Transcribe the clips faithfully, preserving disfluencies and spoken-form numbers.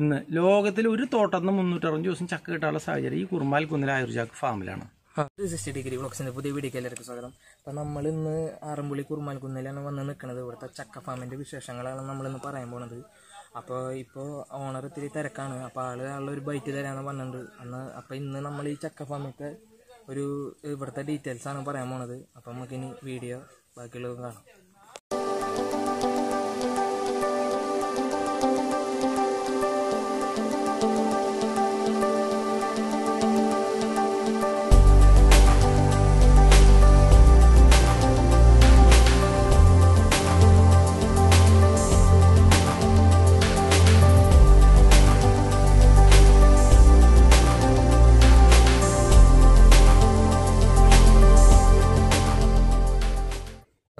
ഇന്ന് ലോകത്തിൽ ഒരു തോട്ടത്തിന് മുന്നൂറ്ററുപത് ദിവസം ചക്ക കിട്ടാനുള്ള സാഹചര്യം ഈ കുറുമാൽക്കുന്നിലെ ആയൂർ ചാക്ക് ഫാമിലാണ്. സിക്സ്റ്റി ഡിഗ്രി വ്ളോഗ്സിന്റെ പുതിയ വീഡിയോക്ക് എല്ലാവർക്കും സ്വാഗതം. അപ്പം നമ്മൾ ഇന്ന് ആറന്മുളി കുറുമാൽക്കുന്നിലാണ് വന്ന് നിൽക്കുന്നത്. ഇവിടുത്തെ ചക്ക ഫാമിന്റെ വിശേഷങ്ങളാണ് നമ്മളിന്ന് പറയാൻ പോണത്. അപ്പോൾ ഇപ്പോൾ ഓണർ ഇത്തിരി തിരക്കാണ്. അപ്പോൾ ആള് ആളൊരു ബൈറ്റ് തരാന്ന് പറഞ്ഞിട്ടുണ്ട് അന്ന്. അപ്പം ഇന്ന് നമ്മൾ ഈ ചക്ക ഫാമൊക്കെ ഒരു ഇവിടുത്തെ ഡീറ്റെയിൽസ് ആണ് പറയാൻ പോണത്. അപ്പം നമുക്കിനി വീഡിയോ ബാക്കിയുള്ളത് കാണാം.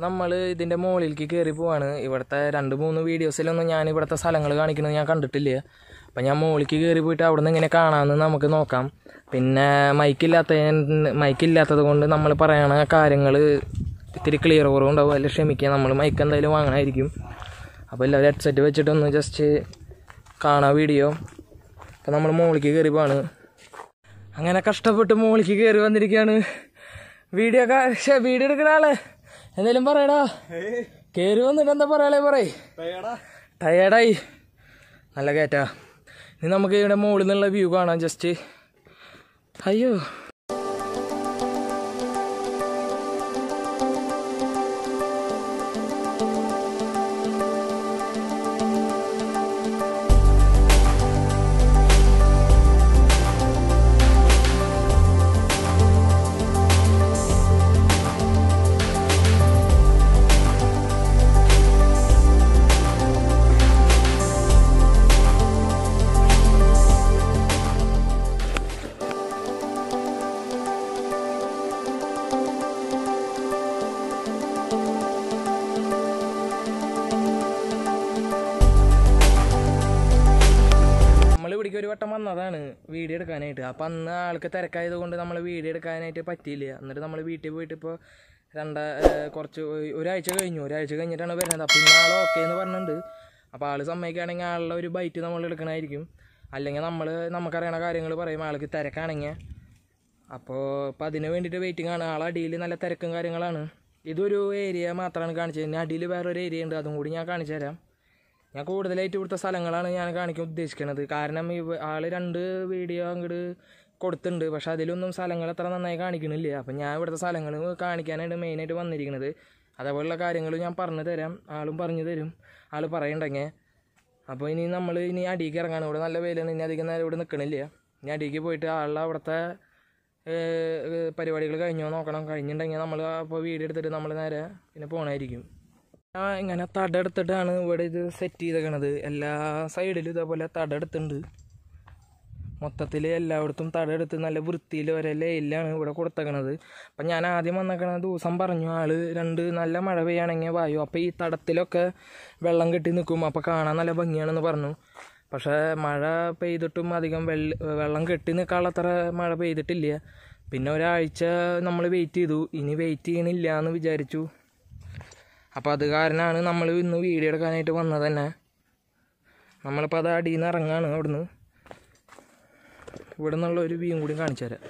നമ്മൾ ഇതിൻ്റെ മുകളിലേക്ക് കയറി പോവാണ്. ഇവിടുത്തെ രണ്ട് മൂന്ന് വീഡിയോസിലൊന്നും ഞാൻ ഇവിടുത്തെ സ്ഥലങ്ങൾ കാണിക്കുന്നത് ഞാൻ കണ്ടിട്ടില്ല. അപ്പം ഞാൻ മുകളിലേക്ക് കയറി പോയിട്ട് അവിടെ നിന്ന് ഇങ്ങനെ കാണാമെന്ന് നമുക്ക് നോക്കാം. പിന്നെ മൈക്കില്ലാത്ത മൈക്കില്ലാത്തത് കൊണ്ട് നമ്മൾ പറയണ കാര്യങ്ങൾ ഇത്തിരി ക്ലിയർ കുറവുണ്ടാവും, അതിൽ ക്ഷമിക്കുക. നമ്മൾ മൈക്ക് എന്തായാലും വാങ്ങണമായിരിക്കും. അപ്പോൾ എല്ലാവരും ഹെഡ്സെറ്റ് വെച്ചിട്ടൊന്ന് ജസ്റ്റ് കാണാം വീഡിയോ. അപ്പം നമ്മൾ മുകളിലേക്ക് കയറി പോവാണ്. അങ്ങനെ കഷ്ടപ്പെട്ട് മുകളിലേക്ക് കയറി വന്നിരിക്കുകയാണ്. വീഡിയോ പക്ഷേ വീഡിയോ എടുക്കുന്ന ആള് എന്തായാലും പറയടാ, കയറി വന്നിട്ട് എന്താ പറയാളെ, പറയ് ടയേർഡായി. നല്ല കയറ്റാ. ഇനി നമുക്ക് ഇവിടെ മുകളിൽ നിന്നുള്ള വ്യൂ കാണാം ജസ്റ്റ്. അയ്യോ ഒരു വട്ടം വന്നതാണ് വീഡിയോ എടുക്കാനായിട്ട്. അപ്പം അന്ന് ആൾക്ക് തിരക്കായത് കൊണ്ട് നമ്മൾ വീഡിയോ എടുക്കാനായിട്ട് പറ്റിയില്ല. എന്നിട്ട് നമ്മൾ വീട്ടിൽ പോയിട്ട് ഇപ്പോൾ രണ്ട കുറച്ച് ഒരാഴ്ച കഴിഞ്ഞു ഒരാഴ്ച കഴിഞ്ഞിട്ടാണ് വരുന്നത്. അപ്പം ഇന്ന് ആൾ ഓക്കെ എന്ന് പറഞ്ഞിട്ടുണ്ട്. അപ്പോൾ ആൾ സമ്മതിക്കുകയാണെങ്കിൽ ആളുടെ ഒരു ബൈറ്റ് നമ്മൾ എടുക്കണമായിരിക്കും. അല്ലെങ്കിൽ നമ്മൾ നമുക്കറിയണ കാര്യങ്ങൾ പറയും ആൾക്ക് തിരക്കാണെങ്കിൽ. അപ്പോൾ അപ്പം അതിന് വേണ്ടിയിട്ട് വെയിറ്റിംഗ് ആണ്. ആൾ അടിയിൽ നല്ല തിരക്കും കാര്യങ്ങളാണ്. ഇതൊരു ഏരിയ മാത്രമാണ് കാണിച്ചത്. ഇനി അടിയിൽ വേറൊരു ഏരിയ ഉണ്ട്, അതും കൂടി ഞാൻ കാണിച്ചു തരാം. ഞാൻ കൂടുതലായിട്ട് ഇവിടുത്തെ സ്ഥലങ്ങളാണ് ഞാൻ കാണിക്കാൻ ഉദ്ദേശിക്കുന്നത്. കാരണം ഈ ആൾ രണ്ട് വീഡിയോ അങ്ങോട്ട് കൊടുത്തിട്ടുണ്ട്, പക്ഷെ അതിലൊന്നും സ്ഥലങ്ങൾ അത്ര നന്നായി കാണിക്കണില്ല. അപ്പം ഞാൻ ഇവിടുത്തെ സ്ഥലങ്ങൾ കാണിക്കാനായിട്ട് മെയിനായിട്ട് വന്നിരിക്കുന്നത്. അതേപോലുള്ള കാര്യങ്ങൾ ഞാൻ പറഞ്ഞു തരാം, ആളും പറഞ്ഞു തരും, ആൾ പറയണ്ടെങ്കിൽ. അപ്പോൾ ഇനി നമ്മൾ ഇനി അടിക്ക് ഇറങ്ങാൻ. ഇവിടെ നല്ല വെയിലാണ്, ഇനി അധികം നേരം ഇവിടെ നിൽക്കണില്ല. ഇനി അടിക്ക് പോയിട്ട് ആളുടെ അവിടുത്തെ പരിപാടികൾ കഴിഞ്ഞോ നോക്കണം. കഴിഞ്ഞിട്ടുണ്ടെങ്കിൽ നമ്മൾ അപ്പോൾ വീഡിയോ എടുത്തിട്ട് നമ്മൾ നേരെ പിന്നെ പോകണമായിരിക്കും. ഞാൻ ഇങ്ങനെ തട എടുത്തിട്ടാണ് ഇവിടെ ഇത് സെറ്റ് ചെയ്തേക്കണത്. എല്ലാ സൈഡിലും ഇതേപോലെ തട എടുത്തിട്ടുണ്ട്. മൊത്തത്തിൽ എല്ലായിടത്തും തട എടുത്ത് നല്ല വൃത്തിയിൽ വരെ ലെയിലാണ് ഇവിടെ കൊടുത്തേക്കണത്. അപ്പം ഞാൻ ആദ്യം വന്നേക്കണ ദിവസം പറഞ്ഞു ആൾ രണ്ട് നല്ല മഴ പെയ്യാണെങ്കിൽ വായു, അപ്പോൾ ഈ തടത്തിലൊക്കെ വെള്ളം കെട്ടി നിൽക്കും, അപ്പോൾ കാണാൻ നല്ല ഭംഗിയാണെന്ന് പറഞ്ഞു. പക്ഷേ മഴ പെയ്തിട്ടും അധികം വെള്ള വെള്ളം കെട്ടി നിൽക്കാനുള്ള അത്ര മഴ പെയ്തിട്ടില്ല. പിന്നെ ഒരാഴ്ച നമ്മൾ വെയിറ്റ് ചെയ്തു. ഇനി വെയിറ്റ് ചെയ്യണില്ല എന്ന് വിചാരിച്ചു. അപ്പോൾ അത് കാരണമാണ് നമ്മൾ ഇന്ന് വീഡിയോ എടുക്കാനായിട്ട് വന്നത് തന്നെ. നമ്മളിപ്പോൾ അത് അടിയിൽ നിന്ന് ഇറങ്ങാണ്. അവിടുന്ന് ഇവിടെ നിന്നുള്ള ഒരു വ്യൂ കൂടി കാണിച്ചു തരാം.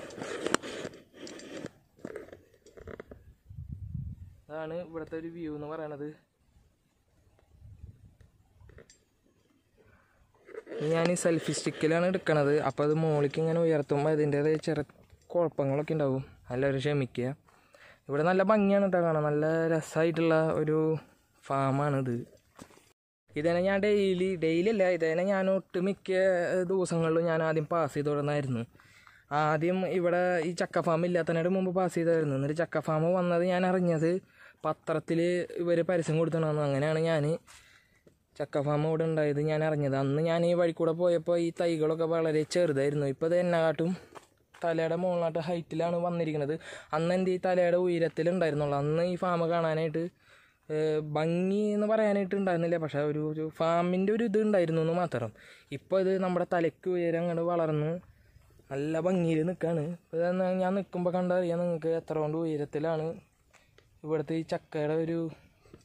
അതാണ് ഇവിടുത്തെ ഒരു വ്യൂ എന്ന് പറയണത്. ഞാൻ ഈ സെൽഫി സ്റ്റിക്കിലാണ് എടുക്കണത്. അപ്പോൾ അത് മുകളിലേക്ക് ഇങ്ങനെ ഉയർത്തുമ്പോൾ അതിൻ്റേതായ ചെറിയ കുഴപ്പങ്ങളൊക്കെ ഉണ്ടാവും, എല്ലാവരും ക്ഷമിക്കുക. ഇവിടെ നല്ല ഭംഗിയാണ് കേട്ടോ കാണാൻ. നല്ല രസമായിട്ടുള്ള ഒരു ഫാമാണിത്. ഇതന്നെ ഞാൻ ഡെയിലി ഡെയിലി അല്ല ഇതന്നെ ഞാൻ ഒട്ടുമിക്ക ദിവസങ്ങളിലും ഞാൻ ആദ്യം പാസ് ചെയ്ത് തുടർന്നായിരുന്നു. ആദ്യം ഇവിടെ ഈ ചക്ക ഫാം ഇല്ലാത്തതിനായിട്ട് മുമ്പ് പാസ് ചെയ്തായിരുന്നു. എന്നിട്ട് ചക്ക ഫാം വന്നത് ഞാൻ അറിഞ്ഞത് പത്രത്തിൽ ഇവർ പരസ്യം കൊടുത്തണമെന്ന്. അങ്ങനെയാണ് ഞാൻ ചക്ക ഫാം ഇവിടെ ഉണ്ടായത് ഞാൻ അറിഞ്ഞത്. അന്ന് ഞാൻ ഈ വഴി കൂടെ പോയപ്പോൾ ഈ തൈകളൊക്കെ വളരെ ചെറുതായിരുന്നു. ഇപ്പോൾ ഇത് എന്നെ കാട്ടും തലയുടെ മുകളിലോട്ട് ഹൈറ്റിലാണ് വന്നിരിക്കുന്നത്. അന്ന് എൻ്റെ ഈ തലയുടെ ഉയരത്തിലുണ്ടായിരുന്നുള്ളൂ. അന്ന് ഈ ഫാം കാണാനായിട്ട് ഭംഗി എന്ന് പറയാനായിട്ട് ഉണ്ടായിരുന്നില്ല, പക്ഷേ ഒരു ഒരു ഫാമിൻ്റെ ഒരു ഇത് ഉണ്ടായിരുന്നു എന്ന് മാത്രം. ഇപ്പോൾ ഇത് നമ്മുടെ തലയ്ക്ക് ഉയരം അങ്ങോട്ട് വളർന്ന് നല്ല ഭംഗിയിൽ നിൽക്കുകയാണ്. ഇപ്പോൾ ഞാൻ നിൽക്കുമ്പോൾ കണ്ടറിയാം നിങ്ങൾക്ക് എത്ര കൊണ്ട് ഉയരത്തിലാണ് ഇവിടുത്തെ ഈ ചക്കയുടെ ഒരു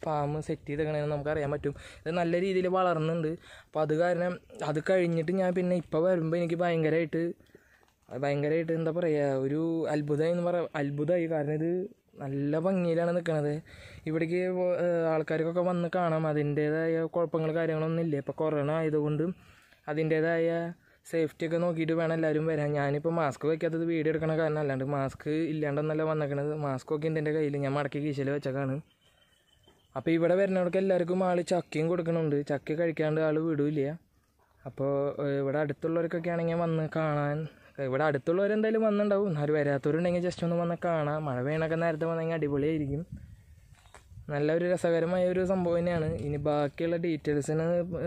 ഫാം സെറ്റ് ചെയ്തേക്കണമെന്ന് നമുക്കറിയാൻ പറ്റും. ഇത് നല്ല രീതിയിൽ വളർന്നുണ്ട്. അപ്പോൾ അത് കാരണം അത് കഴിഞ്ഞിട്ട് ഞാൻ പിന്നെ ഇപ്പോൾ വരുമ്പോൾ എനിക്ക് ഭയങ്കരമായിട്ട് ഭയങ്കരമായിട്ട് എന്താ പറയുക, ഒരു അത്ഭുതമായി എന്ന് പറയാം, അത്ഭുതമായി. കാരണം ഇത് നല്ല ഭംഗിയിലാണ് നിൽക്കുന്നത്. ഇവിടേക്ക് ആൾക്കാർക്കൊക്കെ വന്ന് കാണാം. അതിൻ്റേതായ കുഴപ്പങ്ങൾ കാര്യങ്ങളൊന്നും ഇല്ല. ഇപ്പോൾ കൊറോണ ആയതുകൊണ്ട് അതിൻ്റേതായ സേഫ്റ്റിയൊക്കെ നോക്കിയിട്ട് വേണം എല്ലാവരും വരാൻ. ഞാനിപ്പോൾ മാസ്ക് വയ്ക്കാത്തത് വീഡിയോ എടുക്കണ കാരണം, അല്ലാണ്ട് മാസ്ക് ഇല്ലാണ്ടെന്നല്ല വന്നേക്കണത്. മാസ്ക് ഒക്കെ ഉണ്ട് എൻ്റെ കയ്യിൽ, ഞാൻ മടക്കി കീശയിൽ വെച്ചേക്കാണ്. അപ്പോൾ ഇവിടെ വരുന്നവർക്ക് എല്ലാവർക്കും ആൾ ചക്കയും കൊടുക്കണുണ്ട്. ചക്ക കഴിക്കാണ്ട് ആൾ വിടില്ല. അപ്പോൾ ഇവിടെ അടുത്തുള്ളവർക്കൊക്കെ ആണെങ്കിൽ വന്ന് കാണാൻ, ഇവിടെ അടുത്തുള്ളവരെന്തായാലും വന്നിട്ടുണ്ടാവും. അവർ വരാത്തവരുണ്ടെങ്കിൽ ജസ്റ്റ് ഒന്ന് വന്ന് കാണാം. മഴ പെയ്യണൊക്കെ നേരത്തെ വന്നെങ്കിൽ അടിപൊളിയായിരിക്കും. നല്ലൊരു രസകരമായ ഒരു സംഭവം തന്നെയാണ്. ഇനി ബാക്കിയുള്ള ഡീറ്റെയിൽസിന്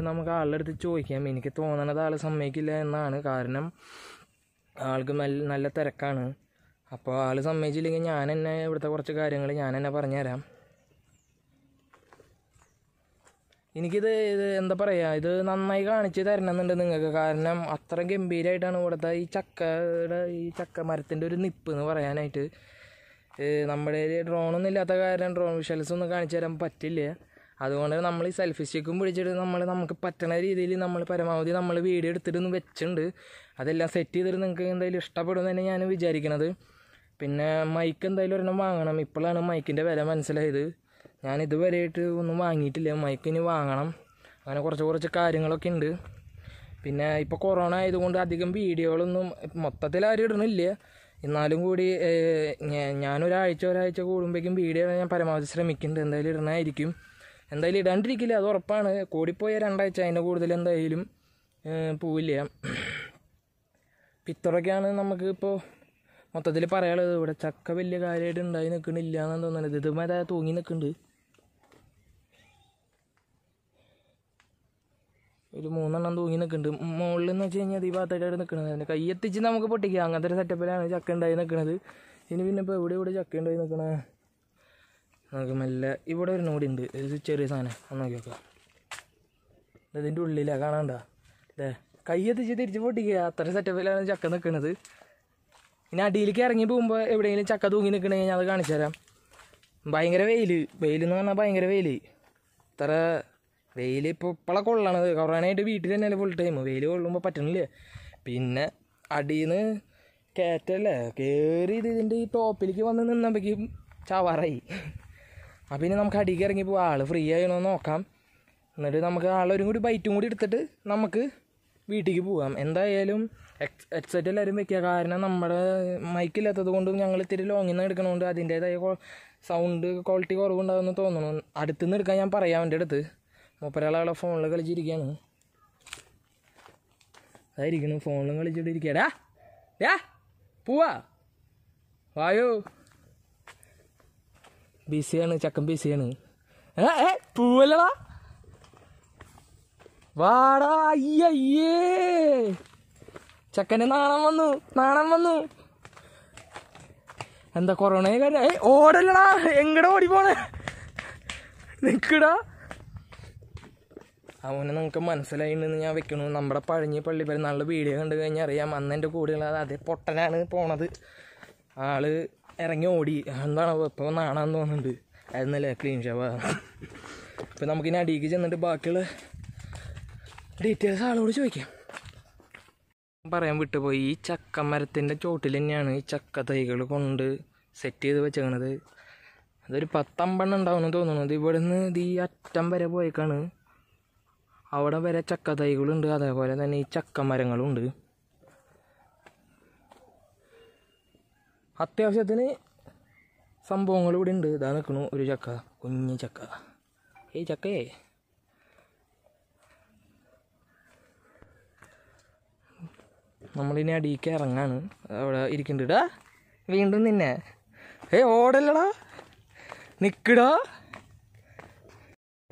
നമുക്ക് ആളുടെ അടുത്ത് ചോദിക്കാം. എനിക്ക് തോന്നണത് ആൾ സമ്മതിക്കില്ല എന്നാണ്. കാരണം ആൾക്ക് നല്ല നല്ല തിരക്കാണ്. അപ്പോൾ ആൾ സമ്മതിച്ചില്ലെങ്കിൽ ഞാൻ തന്നെ ഇവിടുത്തെ കുറച്ച് കാര്യങ്ങൾ ഞാൻ തന്നെ പറഞ്ഞുതരാം. എനിക്കിത് ഇത് എന്താ പറയുക, ഇത് നന്നായി കാണിച്ച് തരണമെന്നുണ്ട് നിങ്ങൾക്ക്. കാരണം അത്ര ഗംഭീരമായിട്ടാണ് ഇവിടുത്തെ ഈ ചക്കയുടെ ഈ ചക്ക മരത്തിൻ്റെ ഒരു നിപ്പ് എന്ന് പറയാനായിട്ട്. നമ്മുടെ ഡ്രോണൊന്നും ഇല്ലാത്ത കാരണം ഡ്രോൺ വിഷ്വൽസ് ഒന്നും കാണിച്ചു തരാൻ പറ്റില്ല. അതുകൊണ്ട് നമ്മൾ ഈ സെൽഫി സ്റ്റിക്കും പിടിച്ചിട്ട് നമ്മൾ നമുക്ക് പറ്റണ രീതിയിൽ നമ്മൾ പരമാവധി നമ്മൾ വീഡിയോ എടുത്തിട്ടൊന്ന് വെച്ചിട്ടുണ്ട്. അതെല്ലാം സെറ്റ് ചെയ്തിട്ട് നിങ്ങൾക്ക് എന്തായാലും ഇഷ്ടപ്പെടുമെന്ന് തന്നെ ഞാൻ വിചാരിക്കണത്. പിന്നെ മൈക്ക് എന്തായാലും ഒരെണ്ണം വാങ്ങണം. ഇപ്പോഴാണ് മൈക്കിൻ്റെ വില മനസ്സിലായത്. ഞാൻ ഇതുവരെയായിട്ട് ഒന്നും വാങ്ങിയിട്ടില്ല. മൈക്കിന് വാങ്ങണം. അങ്ങനെ കുറച്ച് കുറച്ച് കാര്യങ്ങളൊക്കെ ഉണ്ട്. പിന്നെ ഇപ്പോൾ കൊറോണ ആയതുകൊണ്ട് അധികം വീഡിയോകളൊന്നും മൊത്തത്തിൽ ആരും ഇടുന്നില്ല. എന്നാലും കൂടി ഞാനൊരാഴ്ച ഒരാഴ്ച കൂടുമ്പോഴേക്കും വീഡിയോ ഞാൻ പരമാവധി ശ്രമിക്കുന്നുണ്ട്. എന്തായാലും ഇടണമായിരിക്കും. എന്തായാലും ഇടാണ്ടിരിക്കില്ല, അത് ഉറപ്പാണ്. കൂടിപ്പോയ രണ്ടാഴ്ച അതിൻ്റെ കൂടുതൽ എന്തായാലും പോവില്ല. ഇത്രയൊക്കെയാണ് നമുക്ക് ഇപ്പോൾ മൊത്തത്തിൽ പറയാനുള്ളത്. ഇവിടെ ചക്ക വലിയ കാര്യമായിട്ട് ഉണ്ടായി നിൽക്കണില്ല എന്നാണ് തോന്നുന്നത്. ഇതുമാതാ തൂങ്ങി നിൽക്കുന്നുണ്ട്. ഒരു മൂന്നെണ്ണം തൂങ്ങി നിൽക്കുന്നുണ്ട് മുകളിൽ എന്ന് വെച്ച് കഴിഞ്ഞാൽ ഈ ഭാഗത്തായിട്ടാണ് നിൽക്കുന്നത്. അതിൻ്റെ കൈ എത്തിച്ച് നമുക്ക് പൊട്ടിക്കുക. അങ്ങനത്തെ ഒരു സെറ്റപ്പിലാണ് ചക്ക ഉണ്ടായി നിൽക്കുന്നത്. ഇനി പിന്നെ ഇപ്പോൾ എവിടെ ഇവിടെ ചക്ക ഉണ്ടായി നിൽക്കണേ നമുക്ക് മെല്ലെ. ഇവിടെ ഒരു നോടി ഉണ്ട്, ഇത് ചെറിയ സാധനം. ഒന്ന് നോക്കി നോക്കാം. ഇതിൻ്റെ ഉള്ളിലാണ് കാണാണ്ട. അതെ, കൈ എത്തിച്ച് തിരിച്ച് പൊട്ടിക്കുക. അത്ര സെറ്റപ്പിലാണ് ചക്ക നിൽക്കുന്നത്. ഇനി അടിയിലേക്ക് ഇറങ്ങി പോകുമ്പോൾ എവിടെയെങ്കിലും ചക്ക തൂങ്ങി നിൽക്കണമെങ്കിൽ ഞാൻ അത് കാണിച്ചു തരാം. ഭയങ്കര വെയിൽ വെയിലെന്ന് പറഞ്ഞാൽ ഭയങ്കര വെയിൽ. ഇത്ര വെയിൽ ഇപ്പോൾ ഇപ്പോഴെ കൊള്ളണത്. കൊറോണയായിട്ട് വീട്ടിൽ തന്നെയല്ലേ ഫുൾ ടൈം. വെയിൽ കൊള്ളുമ്പോൾ പറ്റണില്ല. പിന്നെ അടിയിൽ നിന്ന് കയറ്റല്ലേ കയറി ഇത് ഇതിൻ്റെ ഈ ടോപ്പിലേക്ക് വന്ന് നിന്നപ്പോഴേക്കും ചവറായി. അപ്പം ഇനി നമുക്ക് അടിയിലേക്ക് ഇറങ്ങി പോവാം. ആൾ ഫ്രീ ആയണോ നോക്കാം. എന്നിട്ട് നമുക്ക് ആളൊരു കൂടി ബൈറ്റും കൂടി എടുത്തിട്ട് നമുക്ക് വീട്ടിലേക്ക് പോവാം. എന്തായാലും എക്സ് ഹെഡ്സെറ്റ് എല്ലാവരും വെക്കുക. കാരണം നമ്മുടെ മൈക്കില്ലാത്തത് കൊണ്ടും ഞങ്ങൾ ഇത്തിരി ലോങ്ങിൽ നിന്ന് എടുക്കണോണ്ട് അതിൻ്റേതായ സൗണ്ട് ക്വാളിറ്റി കുറവുണ്ടാകുമെന്ന് തോന്നണു. അടുത്തുനിന്ന് എടുക്കാൻ ഞാൻ പറയാം. എൻ്റെ അടുത്ത് മൂപ്പരാളെ ഫോണിൽ കളിച്ചിരിക്കുകയാണ്. അതായിരിക്കണം ഫോണിലും കളിച്ചിട്ട് ഇരിക്കടാ ഡാ പോവാ വായോ. ബിസിയാണ് ചക്കൻ, ബിസിയാണ്. ഏ പൂവല്ലടാ വാടാ. അയ്യേ ചക്കന് നാണം വന്നു, നാണം വന്നു. എന്താ കൊറോണ കാര്യം. ഏയ് ഓടല്ലടാ, എങ്ങടാ ഓടി പോണേ, നിൽക്കടാ. അവനെ നിങ്ങൾക്ക് മനസ്സിലായിണ്ടെന്ന് ഞാൻ വെക്കണു. നമ്മുടെ പഴഞ്ഞി പള്ളി പെരുന്നാളിൻ്റെ വീഡിയോ കണ്ടു കഴിഞ്ഞാൽ അറിയാം. അന്ന് എൻ്റെ കൂടെയുള്ളത് അതേ പൊട്ടനാണ് പോണത്. ആള് ഇറങ്ങി ഓടി. എന്താണോ ഇപ്പോൾ നാണാന്ന് തോന്നുന്നുണ്ട്. ആയിരുന്നല്ലേ ക്ലീൻ ഷവ. ഇപ്പം നമുക്കിനി അടിയിലേക്ക് ചെന്നിട്ട് ബാക്കിയുള്ള ഡീറ്റെയിൽസ് ആളോട് ചോദിക്കാം. പറയാൻ വിട്ടുപോയി, ഈ ചക്ക മരത്തിൻ്റെ ചോട്ടിൽ തന്നെയാണ് ഈ ചക്ക തൈകൾ കൊണ്ട് സെറ്റ് ചെയ്ത് വെച്ചേക്കണത്. അതൊരു പത്തമ്പെണ്ണം ഉണ്ടാവുമെന്ന് തോന്നുന്നത്. ഇവിടുന്ന് ഇത് ഈ അറ്റം വരെ പോയേക്കാണ്. അവിടെ വരെ ചക്ക തൈകളുണ്ട്. അതേപോലെ തന്നെ ഈ ചക്ക മരങ്ങളുണ്ട്. അത്യാവശ്യത്തിന് സംഭവങ്ങൾ ഇവിടെ ഉണ്ട്. ഇതാ നിൽക്കണു ഒരു ചക്ക, കുഞ്ഞു ചക്ക. ഏയ് ചക്കയേ നമ്മളിനി അടിയിലേക്ക് ഇറങ്ങാണ്. അവിടെ ഇരിക്കുന്നുണ്ട്. ഇടാ വീണ്ടും നിന്നെ. ഏയ് ഓടല്ലടാ, നിൽക്കടാ.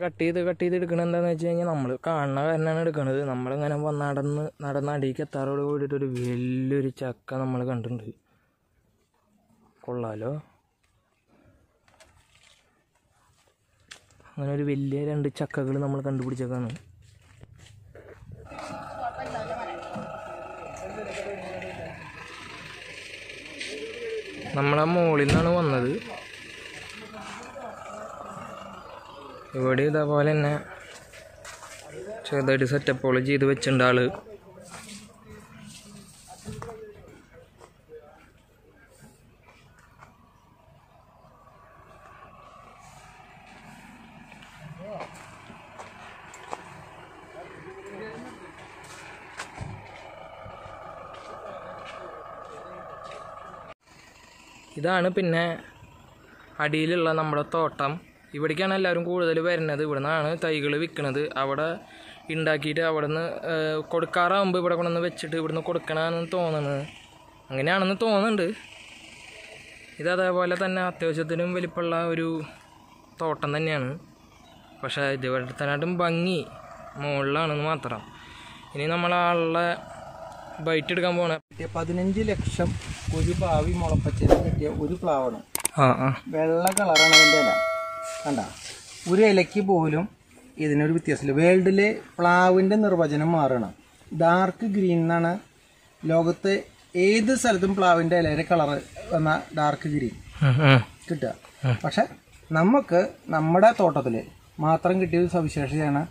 കട്ട് ചെയ്ത് കട്ട് ചെയ്ത് എടുക്കണത് എന്താണെന്ന് വെച്ച് കഴിഞ്ഞാൽ നമ്മൾ കാണുന്ന കാരണമാണ് എടുക്കണത്. നമ്മളിങ്ങനെ നടന്ന് നടന്ന് അടിയിലേക്ക് എത്താറോട് കൂടിയിട്ടൊരു വലിയൊരു ചക്ക നമ്മൾ കണ്ടിട്ടുണ്ട്. കൊള്ളാലോ. അങ്ങനെ ഒരു വലിയ രണ്ട് ചക്കകൾ നമ്മൾ കണ്ടുപിടിച്ചേക്കാണ്. നമ്മളാ മോളിൽ നിന്നാണ് വന്നത്. ഇവിടെ ഇതേപോലെ തന്നെ ചെറുതായിട്ട് സെറ്റപ്പുകൾ ചെയ്ത് വെച്ചിട്ടുണ്ട് ആള്. ഇതാണ് പിന്നെ അടിയിലുള്ള നമ്മുടെ തോട്ടം. ഇവിടേക്കാണ് എല്ലാവരും കൂടുതൽ വരുന്നത്. ഇവിടെ നിന്നാണ് തൈകൾ വിൽക്കുന്നത്. അവിടെ ഉണ്ടാക്കിയിട്ട് അവിടെ നിന്ന് കൊടുക്കാറാകുമ്പോൾ ഇവിടെ കൊണ്ടുവന്ന് വെച്ചിട്ട് ഇവിടെ നിന്ന് കൊടുക്കണമെന്ന് തോന്നുന്നത്, അങ്ങനെയാണെന്ന് തോന്നുന്നുണ്ട്. ഇതേപോലെ തന്നെ അത്യാവശ്യത്തിനും വലിപ്പമുള്ള ഒരു തോട്ടം തന്നെയാണ്. പക്ഷേ ഇതുവരെത്തനായിട്ടും ഭംഗി മുകളിലാണെന്ന് മാത്രം. ഇനി നമ്മളാളുടെ ബൈറ്റ് എടുക്കാൻ പോകണം. പതിനഞ്ച് ലക്ഷം ഒരു ഭാവി മുളപ്പച്ചത് കിട്ടിയ ഒരു പ്ലാവാണ്. വെള്ള കളറാണ് അതിൻ്റെ ഇല. കണ്ട, ഒരു ഇലയ്ക്ക് പോലും ഇതിനൊരു വ്യത്യാസമില്ല. വേൾഡിലെ പ്ലാവിൻ്റെ നിർവചനം മാറണം. ഡാർക്ക് ഗ്രീൻ എന്നാണ്. ലോകത്തെ ഏത് സ്ഥലത്തും പ്ലാവിൻ്റെ ഇലയുടെ കളറ് എന്ന ഡാർക്ക് ഗ്രീൻ കിട്ടുക. പക്ഷെ നമുക്ക് നമ്മുടെ തോട്ടത്തിൽ മാത്രം കിട്ടിയ ഒരു സവിശേഷതയാണ്.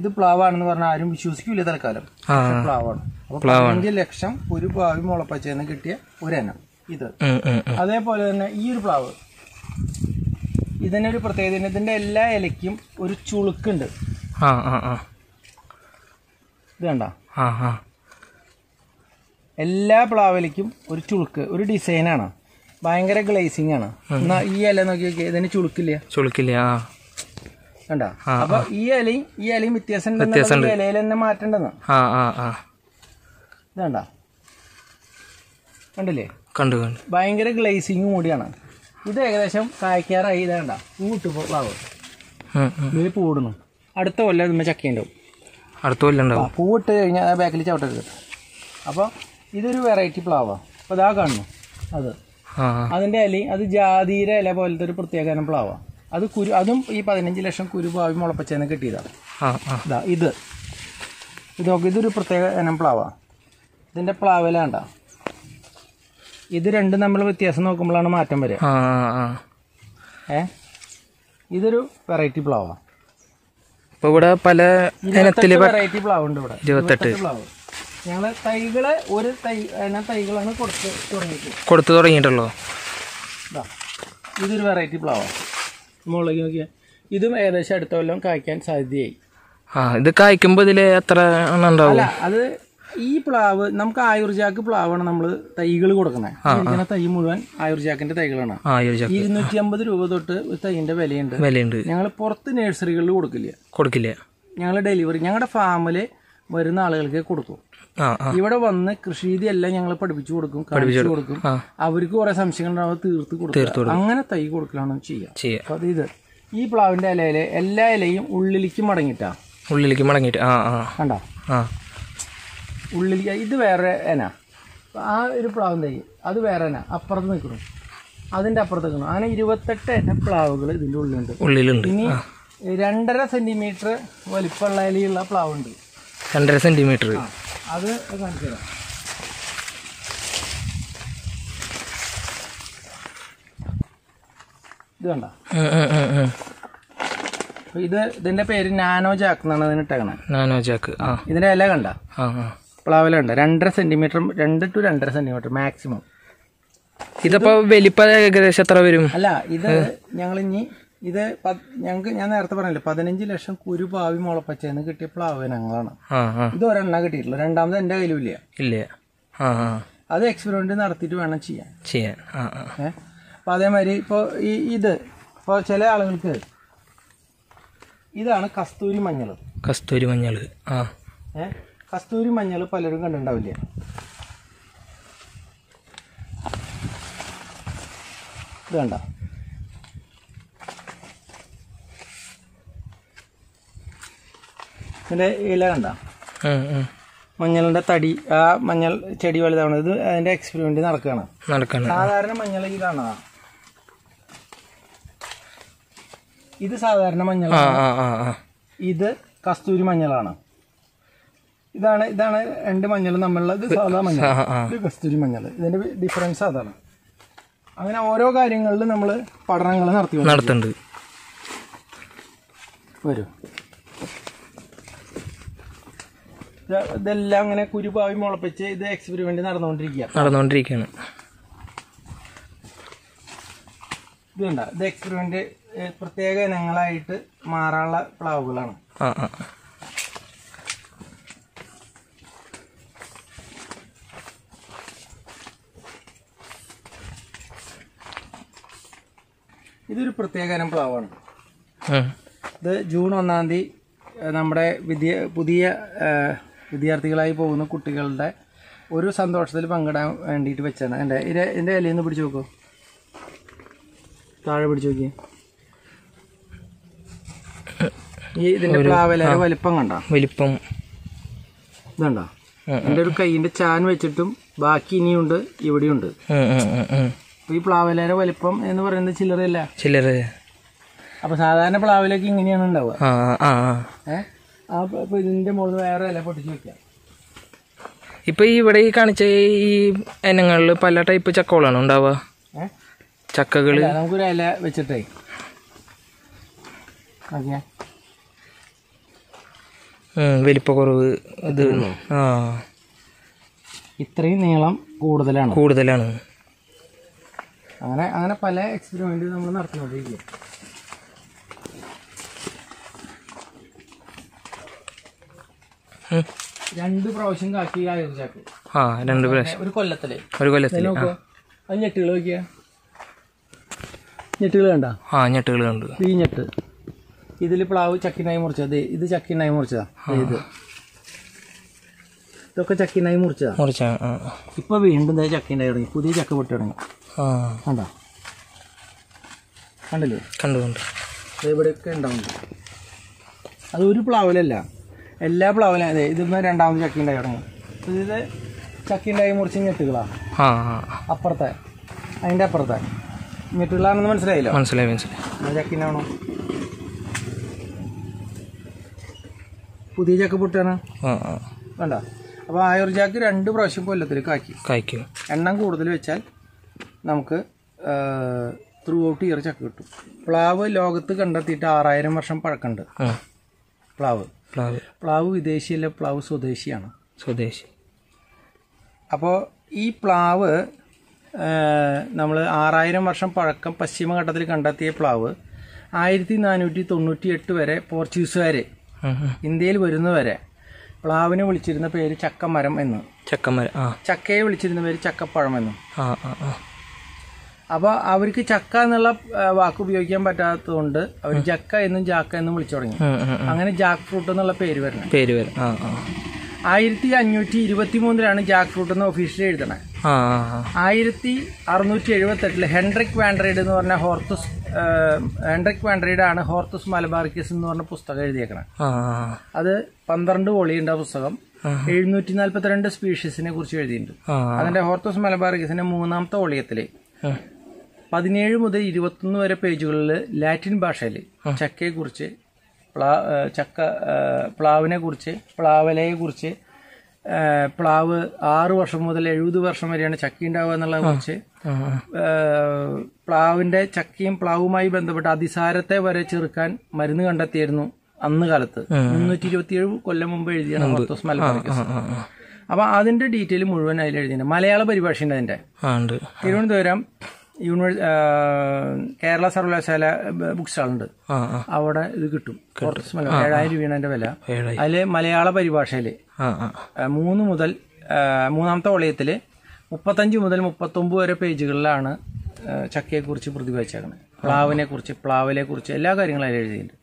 ഇത് പ്ലാവാണെന്ന് പറഞ്ഞാൽ ആരും വിശ്വസിക്കില്ല തൽക്കാലം. പ്ലാവാണ്. അപ്പൊ പതിനഞ്ച് ലക്ഷം ഒരു പ്ലാവ് മുളപ്പച്ചേന്ന് കിട്ടിയ ഒരെണ്ണം ഇത്. അതേപോലെ തന്നെ ഈ ഒരു പ്ലാവ്, ഇതിനൊരു പ്രത്യേകത, ഇതിന്റെ എല്ലാ ഇലയ്ക്കും ഒരു ചുളുക്കുണ്ട്. ഇത് കണ്ട, എല്ലാ പ്ലാവിലയ്ക്കും ഒരു ചുളുക്ക്, ഒരു ഡിസൈനാണ്. ഭയങ്കര ഗ്ലേസിംഗ് ആണ്. എന്നാ ഈ ഇല നോക്കി നോക്കിയാൽ ഇതിന് ചുളുക്കില്ല, ചുളുക്കില്ല. കണ്ട, അപ്പൊ ഈ ഇലയും ഈ ഇലയും വ്യത്യാസം, ഇലയിൽ തന്നെ മാറ്റണ്ടെന്ന്. ഇതണ്ട, കണ്ടില്ലേ, കണ്ടു കണ്ടു. ഭയങ്കര ഗ്ലേസിംഗ് കൂടിയാണ്. ഇത് ഏകദേശം കായ്ക്കാറായി. ഇതണ്ട, പൂവിട്ട് പ്ലാവ് ഇതിൽ പൂവിടുന്നു. അടുത്ത കൊല്ലം ഇതുമ്മ ചക്കയുണ്ടാവും. അടുത്ത കൊല്ലം ഉണ്ടാവും. പൂവിട്ട് കഴിഞ്ഞാൽ ബാക്കിൽ ചവിട്ടരുത്. അപ്പോൾ ഇതൊരു വെറൈറ്റി പ്ലാവാണ്. അപ്പോൾ ഇതാ കാണുന്നു അത്, അതിൻ്റെ ഇലയും അത് ജാതിയുടെ ഇല പോലത്തെ ഒരു പ്രത്യേകതരം പ്ലാവാണ്. അത് കുരു, അതും ഈ പതിനഞ്ച് ലക്ഷം കുരുഭാവി മുളപ്പച്ചേനെ കിട്ടിയതാണ്. ഇതാ ഇത്, ഇത് നോക്കി, ഇതൊരു പ്രത്യേക ഇനം പ്ലാവാണ്. ഇതിൻ്റെ പ്ലാവിലാണ്ട, ഇത് രണ്ടും നമ്മൾ വ്യത്യാസം നോക്കുമ്പോഴാണ് മാറ്റം വരിക. ഏ ഇതൊരു വെറൈറ്റി പ്ലാവാണ്. ഇപ്പോൾ ഇവിടെ പല വെറൈറ്റി പ്ലാവ് ഉണ്ട്. ഇവിടെ ഇരുപത്തെട്ട് പ്ലാവ് ഞങ്ങൾ തൈകള്, ഒരു തൈ തൈകളാണ് കൊടുത്ത് തുടങ്ങിയിട്ട് കൊടുത്തു തുടങ്ങിയിട്ടുള്ളൂ. ഇതാ ഇതൊരു വെറൈറ്റി പ്ലാവാണ്. മുളകി നോക്കിയാൽ ഇതും ഏകദേശം അടുത്ത കൊല്ലം കായ്ക്കാൻ സാധ്യതയായി. ആ ഇത് കായ്ക്കുമ്പോൾ ഇതിൽ എത്ര എണ്ണം ഉണ്ടാവും? അത് ഈ പ്ലാവ് നമുക്ക് ആയുർ ജാക്ക് പ്ലാവാണ് നമ്മൾ തൈകൾ കൊടുക്കുന്നത്. ഇരിക്കുന്ന തൈ മുഴുവൻ ആയുർ ജാക്കിന്റെ തൈകളാണ്. ഇരുന്നൂറ്റി അമ്പത് രൂപ തൊട്ട് തൈന്റെ വിലയുണ്ട്. ഞങ്ങൾ പുറത്ത് നഴ്സറികളിൽ കൊടുക്കില്ല, കൊടുക്കില്ല. ഞങ്ങൾ ഡെലിവറി ഞങ്ങളുടെ ഫാമില് വരുന്ന ആളുകൾക്ക് കൊടുക്കും. ഇവിടെ വന്ന് കൃഷി രീതിയെല്ലാം ഞങ്ങൾ പഠിപ്പിച്ചു കൊടുക്കും, കാണിച്ചു കൊടുക്കും. അവർക്ക് കുറെ സംശയങ്ങളുണ്ടാവും, തീർത്ത് കൊടുക്കും. അങ്ങനെ തൈ കൊടുക്കലാണ് ചെയ്യുക. അപ്പൊ ഇത് ഈ പ്ലാവിന്റെ ഇലയിലെ എല്ലാ ഇലയും ഉള്ളിലേക്ക് മടങ്ങിട്ടാ, ഉള്ളിലേക്ക് മടങ്ങിട്ട് കണ്ടോ ഉള്ളിലേക്ക്. ഇത് വേറെ എനാ, ആ ഒരു പ്ലാവും തൈ അത് വേറെ എനാ, അപ്പുറത്ത് നിൽക്കണം, അതിന്റെ അപ്പുറത്ത് നിൽക്കണം. അങ്ങനെ ഇരുപത്തെട്ട് എന പ്ലാവുകൾ ഇതിന്റെ ഉള്ളിലുണ്ട് ഉള്ളിലുണ്ട് ഇനി രണ്ടര സെന്റിമീറ്റർ വലിപ്പമുള്ള ഇലയുള്ള പ്ലാവുണ്ട്. രണ്ടര സെന്റിമീറ്റർ അത് കാണിച്ചു തരാം. ഇത് കണ്ട, ഇത് ഇതിന്റെ പേര് നാനോ ജാക്ക് എന്നാണ് അതിന് ഇട്ടേക്കണേ. Nano jack. ഇതിന്റെ ഇല കണ്ട, പ്ലാവില കണ്ട, രണ്ടര സെന്റിമീറ്റർ, രണ്ട് ടു രണ്ടര സെന്റിമീറ്റർ മാക്സിമം. ഇതപ്പോ വലിപ്പം ഏകദേശം എത്ര വരും? അല്ല ഇത് ഞങ്ങൾ ഇനി ഇത് ഞങ്ങൾക്ക്, ഞാൻ നേരത്തെ പറഞ്ഞില്ലേ പതിനഞ്ച് ലക്ഷം കുരു ഭാവി മുളപ്പച്ചേന്ന് കിട്ടിയ പ്ലാവനങ്ങളാണ്. ഇത് ഒരെണ്ണ കിട്ടിയിട്ടുള്ളൂ, രണ്ടാമത് എന്റെ കയ്യിലും ഇല്ല ഇല്ല. അത് എക്സ്പെരിമെന്റ് നടത്തിയിട്ട് വേണം ചെയ്യാൻ ചെയ്യാൻ. അപ്പൊ അതേമാതിരി ഇപ്പൊ ഈ ഇത് ഇപ്പൊ ചില ആളുകൾക്ക് ഇതാണ് കസ്തൂരി മഞ്ഞൾ. കസ്തൂരി മഞ്ഞൾ ഏ കസ്തൂരി മഞ്ഞൾ പലരും കണ്ടിട്ടുണ്ടാവില്ല. ഇത് കണ്ട, ഇതിൻ്റെ ഇല കണ്ട, മഞ്ഞളിന്റെ തടി. ആ മഞ്ഞൾ ചെടി വലുതാണ്. ഇത് അതിന്റെ എക്സ്പെരിമെന്റ് നടക്കുകയാണ്. സാധാരണ മഞ്ഞൾ ഈ കാണുന്നതാണ്. ഇത് സാധാരണ മഞ്ഞളാണ്, ഇത് കസ്തൂരി മഞ്ഞളാണ്. ഇതാണ് ഇതാണ് രണ്ട് മഞ്ഞൾ നമ്മളുള്ളത്. സാധാ മഞ്ഞൾ, ഇത് കസ്തൂരി മഞ്ഞൾ. ഇതിന്റെ ഡിഫറൻസ് അതാണ്. അങ്ങനെ ഓരോ കാര്യങ്ങളിലും നമ്മൾ പഠനങ്ങൾ നടത്തി നടത്തുന്നുണ്ട്. വരും. ഇതെല്ലാം അങ്ങനെ കുരുപാവി മുളപ്പിച്ച് ഇത് എക്സ്പെരിമെന്റ് നടന്നുകൊണ്ടിരിക്കുക നടന്നുകൊണ്ടിരിക്കുകയാണ്. ഇതുണ്ട ഇത് എക്സ്പെരിമെന്റ് പ്രത്യേക ഇനങ്ങളായിട്ട് മാറാനുള്ള പ്ലാവുകളാണ്. ഇതൊരു പ്രത്യേക ഇനം പ്ലാവാണ്. ഇത് ജൂൺ ഒന്നാം തീയതി നമ്മുടെ വിദ്യ പുതിയ വിദ്യാർത്ഥികളായി പോകുന്ന കുട്ടികളുടെ ഒരു സന്തോഷത്തിൽ പങ്കിടാൻ വേണ്ടിയിട്ട് വെച്ചാണ്. എൻ്റെ എൻ്റെ ഇലയിൽ നിന്ന് പിടിച്ചു നോക്കൂ, താഴെ പിടിച്ചു നോക്കിയേ. ഈ ഇതിൻ്റെ പ്ലാവില വലിപ്പം കണ്ടോ, വലിപ്പം ഇതുണ്ടോ. എൻ്റെ ഒരു കൈയിൻ്റെ ചാൻ വെച്ചിട്ടും ബാക്കി ഇനിയുണ്ട്, ഇവിടെയുണ്ട്. ഈ പ്ലാവില വലിപ്പം എന്ന് പറയുന്നത് ചില്ലറയല്ല, ചില്ലറ. അപ്പൊ സാധാരണ പ്ലാവിലേക്ക് ഇങ്ങനെയാണ് ഉണ്ടാവുക. ഏഹ് അപ്പൊ ഇതിന്റെ മുകളിൽ വേറെ ഇല പൊട്ടിച്ചു വെക്കാം. ഇപ്പൊ ഇവിടെ ഈ കാണിച്ച ഈ ഇനങ്ങളിൽ പല ടൈപ്പ് ചക്കകളാണ് ഉണ്ടാവുക. ഏഹ് ചക്കകള് നമുക്കൊരു ഇല വെച്ചിട്ടേ വലിപ്പക്കുറവ് ഇത് ആ ഇത്രയും നീളം കൂടുതലാണ് കൂടുതലാണ് അങ്ങനെ അങ്ങനെ പല എക്സ്പെരിമെന്റ് നമ്മൾ നടത്തുന്നോണ്ടിരിക്കും. രണ്ട് പ്രാവശ്യം കാക്കി ആയുർ ചാക്ക്. ആ രണ്ട് പ്രാവശ്യം ഒരു കൊല്ലത്തില് ഒരു കൊല്ലത്തില് അത് ഞെട്ടുകൾ നോക്കിയാ ഞെട്ടുകൾ കണ്ടോ? ആ ഞെട്ടുകൾ കണ്ടു. ഈ ഞെട്ട് ഇതില് പ്ലാവ് ചക്കിനായി മുറിച്ചത്, ഇത് ചക്കിനായി മുറിച്ചതാ, ഇത് ഇതൊക്കെ ചക്കിനായി മുറിച്ചതാ മുറിച്ച. ഇപ്പൊ വീണ്ടും ചക്കിനായി തുടങ്ങി, പുതിയ ചക്ക പൊട്ടി തുടങ്ങി. കണ്ടോ കണ്ടല്ലോ കണ്ടു കണ്ടു ഇവിടെയൊക്കെ ഉണ്ടാവും. അത് ഒരു പ്ലാവിലല്ല, എല്ലാ പ്ലാവിലും. അതെ ഇതിന്ന് രണ്ടാമത് ചക്കി ഉണ്ടായി തുടങ്ങും. ഇത് ചക്കി ഉണ്ടായി മുറിച്ച് ഞെട്ടുകളാണ്. അപ്പുറത്തെ അതിൻ്റെ അപ്പുറത്തെ ഞെട്ടുകളാണെന്ന് മനസ്സിലായില്ലോ? മനസ്സിലായി മനസ്സിലായി. ചക്കിനാണോ പുതിയ ചക്ക പൊട്ടാണ് വേണ്ട. അപ്പോൾ ആയുർ ചാക്ക് രണ്ട് പ്രാവശ്യം കൊല്ലത്തിൽ കാക്കി കായ്ക്കും. എണ്ണം കൂടുതൽ വെച്ചാൽ നമുക്ക് ത്രൂ ഔട്ട് ഇയർ ചക്ക കിട്ടും. പ്ലാവ് ലോകത്ത് കണ്ടെത്തിയിട്ട് ആറായിരം വർഷം പഴക്കമുണ്ട്. പ്ലാവ് പ്ലാവ് പ്ലാവ് വിദേശിയല്ല, പ്ലാവ് സ്വദേശിയാണ്. സ്വദേശി. അപ്പോൾ ഈ പ്ലാവ് നമ്മൾ ആറായിരം വർഷം പഴക്കം പശ്ചിമഘട്ടത്തിൽ കണ്ടെത്തിയ പ്ലാവ് ആയിരത്തി നാനൂറ്റി തൊണ്ണൂറ്റി എട്ട് വരെ പോർച്ചുഗീസുകാർ ഇന്ത്യയിൽ വരുന്നവരെ പ്ലാവിനെ വിളിച്ചിരുന്ന പേര് ചക്കമരം എന്ന്, ചക്കമരം. ചക്കയെ വിളിച്ചിരുന്ന പേര് ചക്കപ്പഴം എന്നും. അപ്പോൾ അവർക്ക് ചക്ക എന്നുള്ള വാക്ക് ഉപയോഗിക്കാൻ പറ്റാത്തതുകൊണ്ട് അവർ ചക്ക എന്നും ജാക്ക എന്നും വിളിച്ചു തുടങ്ങി. അങ്ങനെ ജാക്ക് ഫ്രൂട്ട് എന്നുള്ള പേര് വരണം പേര് വരും. ആയിരത്തി അഞ്ഞൂറ്റി ഇരുപത്തി മൂന്നിലാണ് ജാക്ക് ഫ്രൂട്ട് എന്ന് ഒഫീഷ്യലി എഴുതണേ. ആയിരത്തി അറുന്നൂറ്റി എഴുപത്തി എട്ടില് ഹെൻഡ്രിക് വാൻഡ്രൈഡ് എന്ന് പറഞ്ഞ ഹോർത്തസ് ഹെൻഡ്രിക് വാൻഡ്രൈഡ് ആണ് ഹോർത്തസ് മലബാർക്കിസ് എന്ന് പറഞ്ഞ പുസ്തകം എഴുതിയേക്കണേ. അത് പന്ത്രണ്ട് വോളിയുണ്ട് ആ പുസ്തകം. എഴുന്നൂറ്റി നാല്പത്തി രണ്ട് സ്പീഷീസിനെ കുറിച്ച് എഴുതിയിട്ടുണ്ട്. അതിന്റെ ഹോർത്തസ് മലബാർക്കിസിന്റെ മൂന്നാമത്തെ വോളിയത്തില് പതിനേഴ് മുതൽ ഇരുപത്തൊന്ന് വരെ പേജുകളിൽ ലാറ്റിൻ ഭാഷയിൽ ചക്കയെക്കുറിച്ച് പ്ലാ ചക്ക പ്ലാവിനെ കുറിച്ച് പ്ലാവലയെക്കുറിച്ച്, പ്ലാവ് ആറ് വർഷം മുതൽ എഴുപത് വർഷം വരെയാണ് ചക്ക ഉണ്ടാവുക എന്നുള്ളതിനെക്കുറിച്ച്, പ്ലാവിൻ്റെ ചക്കയും പ്ലാവുമായി ബന്ധപ്പെട്ട അതിസാരത്തെ വരെ ചെറുക്കാൻ മരുന്ന് കണ്ടെത്തിയിരുന്നു അന്ന് കാലത്ത്. മുന്നൂറ്റി ഇരുപത്തിയേഴ് കൊല്ലം മുമ്പ് എഴുതിയാണ് ഹോർത്തസ് മലബാർക്കിസ്. അപ്പം അതിൻ്റെ ഡീറ്റെയിൽ മുഴുവൻ അതിൽ എഴുതിയിട്ടുണ്ട്. മലയാള പരിഭാഷയുണ്ട് അതിൻ്റെ. തിരുവനന്തപുരം യൂണിവേഴ്സ് കേരള സർവകലാശാല ബുക്ക് സ്റ്റാളുണ്ട്, അവിടെ ഇത് കിട്ടും. ഏഴായിരം രൂപയാണ് അതിൻ്റെ വില. അതിൽ മലയാള പരിഭാഷയിൽ മൂന്ന് മുതൽ മൂന്നാമത്തെ വോളിയത്തിൽ മുപ്പത്തഞ്ച് മുതൽ മുപ്പത്തൊമ്പത് വരെ പേജുകളിലാണ് ചക്കയെക്കുറിച്ച് പ്രതിപാദിച്ചേക്കുന്നത്. പ്ലാവിനെ കുറിച്ച് പ്ലാവിലെ കുറിച്ച് എല്ലാ കാര്യങ്ങളും അതിൽ എഴുതിയിട്ടുണ്ട്.